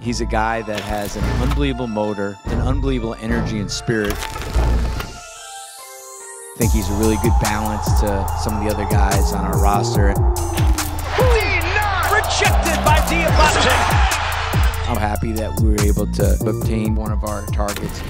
He's a guy that has an unbelievable motor, an unbelievable energy and spirit. I think he's a really good balance to some of the other guys on our roster. Rejected by Diabaté. I'm happy that we were able to obtain one of our targets.